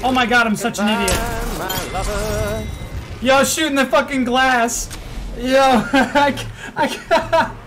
Oh my god, I'm such an idiot. Yo, shooting the fucking glass. Yo, I